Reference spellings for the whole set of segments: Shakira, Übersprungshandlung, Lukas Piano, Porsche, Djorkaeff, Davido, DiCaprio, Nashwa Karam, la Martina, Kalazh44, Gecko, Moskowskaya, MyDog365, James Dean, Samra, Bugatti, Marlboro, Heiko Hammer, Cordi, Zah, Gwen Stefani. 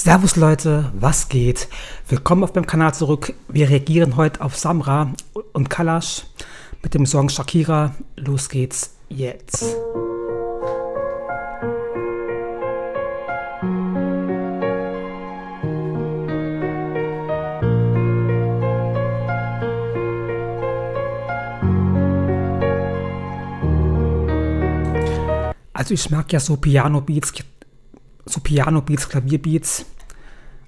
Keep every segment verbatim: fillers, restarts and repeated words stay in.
Servus Leute, was geht? Willkommen auf meinem Kanal zurück. Wir reagieren heute auf Samra und Kalazh mit dem Song Shakira. Los geht's jetzt. Also ich mag ja so Piano-Beats, so Piano-Beats, Klavierbeats.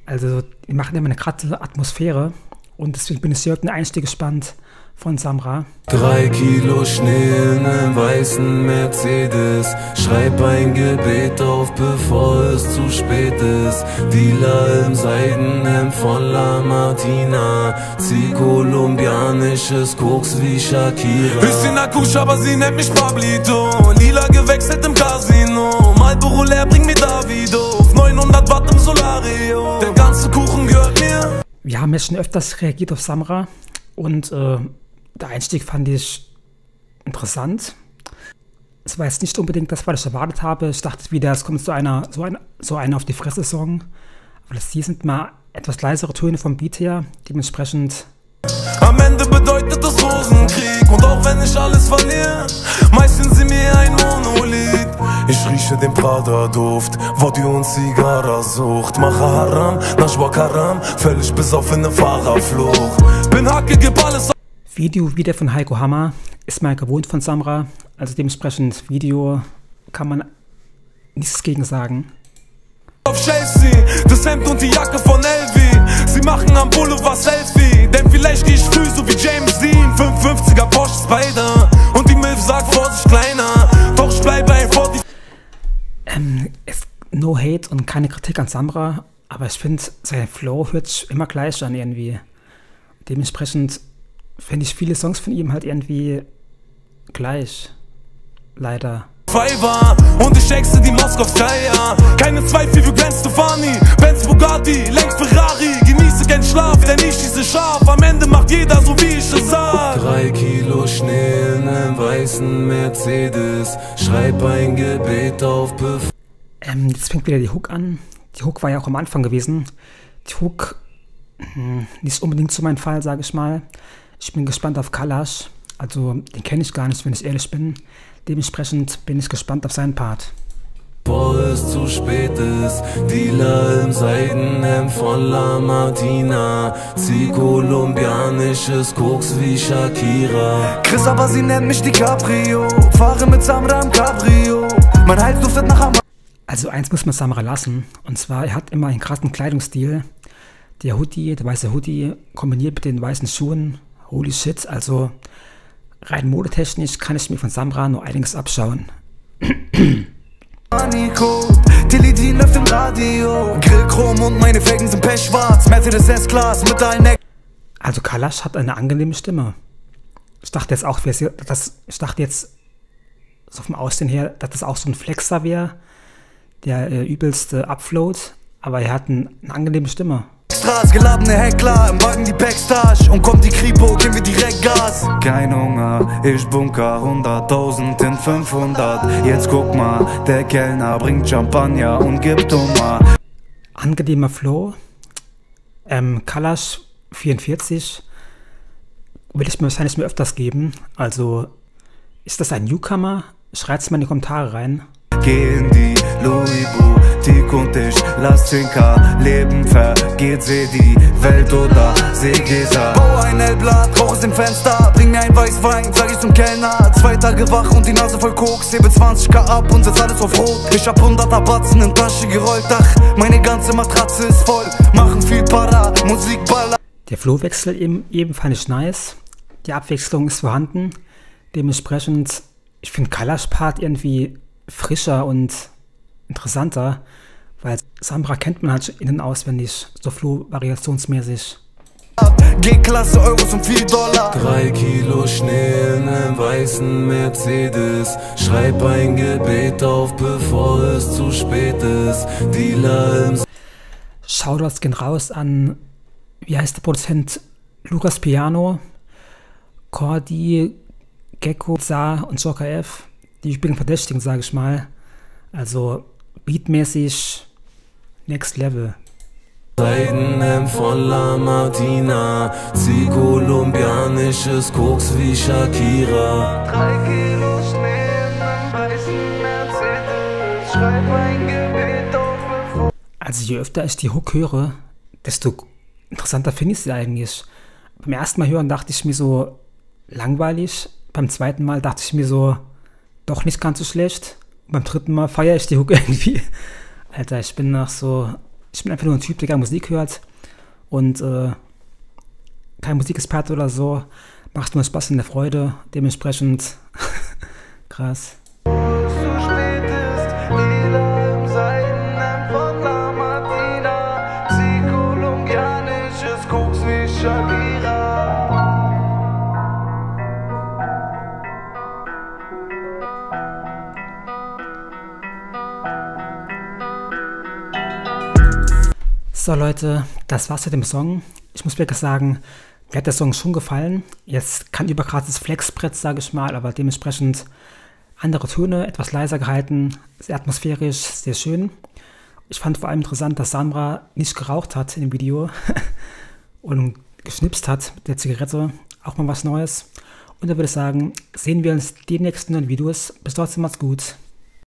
Also die machen immer eine krasse Atmosphäre und deswegen bin ich sehr auf den Einstieg gespannt von Samra. Drei Kilo Schnee in einem weißen Mercedes. Schreib ein Gebet auf, bevor es zu spät ist. Dealer im Seidenhemd von La Martina. Zieh kolumbianisches Koks wie Shakira. Bisschen Akkusch, aber sie nennt mich Pablito. Lila gewechselt im Casino. Marlboro leer, bring mir Davido. neunhundert Watt im Solario. Der ganze Kuchen gehört mir. Wir haben ja schon öfters reagiert auf Samra und äh, der Einstieg fand ich interessant. Es war jetzt nicht unbedingt das, was ich erwartet habe. Ich dachte wieder, es kommt so einer, so einer, so einer auf die Fresse-Song. Aber das hier sind mal etwas leisere Töne vom Beat her, dementsprechend. Am Ende bedeutet das Rosenkrieg. Und auch wenn ich alles verliere, meistens sind mir ein Monolith. Ich rieche den Prada-Duft, Wodka und Zigarra-Sucht. Mache Haram, Nashwa Karam, völlig besoffene Fahrerflucht. Bin Hacke, gib alles. Video wieder von Heiko Hammer, ist mal gewohnt von Samra, also dementsprechend Video kann man nichts gegen sagen. Auf Chelsea, das Hemd und die Jacke von Elvi, sie machen am Boulevard Selfie, denn vielleicht geh ich früh so wie James Dean, fünfhundertfünfziger Porsche Spider und die Milf sagt Vorsicht kleiner, doch ich bleibe ein forty. Ähm, no hate und keine Kritik an Samra, aber ich finde, sein Flow hört sich immer gleich an irgendwie, dementsprechend finde ich viele Songs von ihm halt irgendwie gleich. Leider. Und ich exte die Moskowskaya. Keine Zweifel für Gwen Stefani. Benz Bugatti, lenk Ferrari. Genieße keinen Schlaf, denn ich schieße scharf. Am Ende macht jeder so, wie ich es sag. Drei Kilo Schnee in einem weißen Mercedes. Schreib ein Gebet auf Bef Ähm, jetzt fängt wieder die Hook an. Die Hook war ja auch am Anfang gewesen. Die Hook, mh, nicht unbedingt zu meinem Fall, sage ich mal. Ich bin gespannt auf Kalazh, also den kenne ich gar nicht, wenn ich ehrlich bin. Dementsprechend bin ich gespannt auf seinen Part. Bevor es zu spät ist, Dealer im Seidenhemd von La Martina. Zieh kolumbianisches Koks wie Shakira. Chris, aber sie nennt mich DiCaprio. Fahre mit Samra im Cabrio. Mein Hals duftet nach Hammer. Also eins muss man Samra lassen, und zwar, er hat immer einen krassen Kleidungsstil. Der Hoodie, der weiße Hoodie, kombiniert mit den weißen Schuhen. Holy shit, also rein modetechnisch kann ich mir von Samra nur einiges abschauen. Also Kalazh hat eine angenehme Stimme. Ich dachte jetzt auch, dass, ich dachte jetzt so vom Aussehen her, dass das auch so ein Flexer wäre, der äh, übelste Upfloat, aber er hat ein, eine angenehme Stimme. Straß, geladene Heckler, im Wagen die Backstage und kommt die Kripo, geben wir direkt Gas. Kein Hunger, ich bunker hunderttausend in fünfhundert. Jetzt guck mal, der Kellner bringt Champagner und gibt Hummer. Angenehmer Flow. Ähm, Kalazh vierundvierzig will ich mir wahrscheinlich mehr öfters geben. Also, ist das ein Newcomer? Schreibt's mal in die Kommentare rein. Geh in die Louis Boutique und ich lass Zinker Leben vergeht, seh die Welt oder seh Gesa. Bau ein L-Blatt, rauch es im Fenster, bring mir ein Weißwein, sag ich zum Kellner. Zwei Tage wach und die Nase voll Koks, hebe zwanzigtausend ab und setz alles auf Rot. Ich hab hunderter Batzen in Tasche gerollt, ach, meine ganze Matratze ist voll, machen viel Para, Musik baller. Der Flowwechsel eben, eben fand ich nice, die Abwechslung ist vorhanden, dementsprechend, ich finde Kalazh Part irgendwie frischer und interessanter, weil Samra kennt man halt innen auswendig, so flow-variationsmäßig. G-Klasse Euros und vier Dollar. Drei Kilo Schnee in einem weißen Mercedes. Schreib ein Gebet auf, bevor es zu spät ist. Dealer im Shoutouts gehen raus an, wie heißt der Produzent? Lukas Piano, Cordi, Gecko, Zah und Djorkaeff. Die übrigen Verdächtigen, sage ich mal. Also beatmäßig next level. Seiten von La Martina, zieh kolumbianisches Koks wie Shakira. Drei Kilo Schnee in einem weißen Mercedes, schreib mein Gebet auf bevor. Also je öfter ich die Hook höre, desto interessanter finde ich sie eigentlich. Beim ersten Mal hören dachte ich mir so, langweilig. Beim zweiten Mal dachte ich mir so, doch nicht ganz so schlecht. Und beim dritten Mal feiere ich die Hook irgendwie. Alter, ich bin nach so... Ich bin einfach nur ein Typ, der gerne Musik hört und äh, kein Musikexperte oder so. Macht nur Spaß und eine Freude, dementsprechend krass. So Leute, das war's mit dem Song. Ich muss wirklich sagen, mir hat der Song schon gefallen. Jetzt kein überkrasses Flexbrett, sage ich mal, aber dementsprechend andere Töne, etwas leiser gehalten, sehr atmosphärisch, sehr schön. Ich fand vor allem interessant, dass Sandra nicht geraucht hat in dem Video und geschnipst hat mit der Zigarette. Auch mal was Neues. Und da würde ich sagen, sehen wir uns demnächst in neuen Videos. Bis dort, macht's gut.